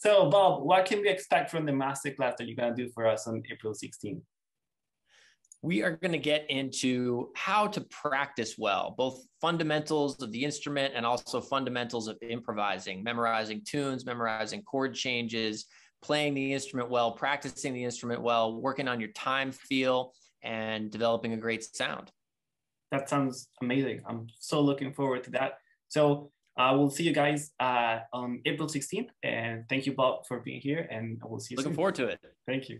So Bob, what can we expect from the masterclass that you're going to do for us on April 16th? We are going to get into how to practice well, both fundamentals of the instrument and also fundamentals of improvising, memorizing tunes, memorizing chord changes, playing the instrument well, practicing the instrument well, working on your time feel, and developing a great sound. That sounds amazing. I'm so looking forward to that. So we'll see you guys on April 16th. And thank you, Bob, for being here. And we'll see you soon. Looking forward to it. Thank you.